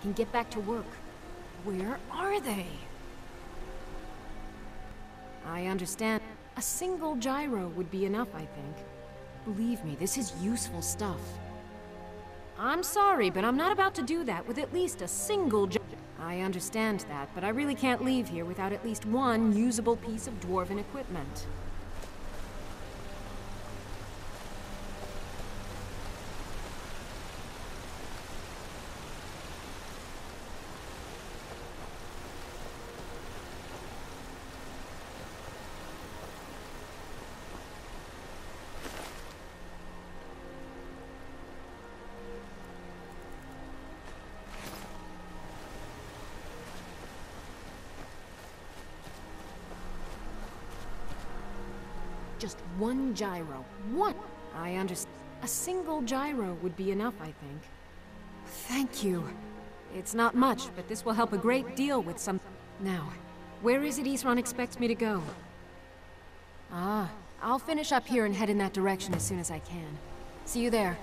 can get back to work. Where are they? I understand. A single gyro would be enough, I think. Believe me, this is useful stuff. I'm sorry, but I'm not about to do that with at least a single gyro. I understand that, but I really can't leave here without at least one usable piece of dwarven equipment. Just one gyro. One! I understand. A single gyro would be enough, I think. Thank you. It's not much, but this will help a great deal with some... Now, where is it Isran expects me to go? I'll finish up here and head in that direction as soon as I can. See you there.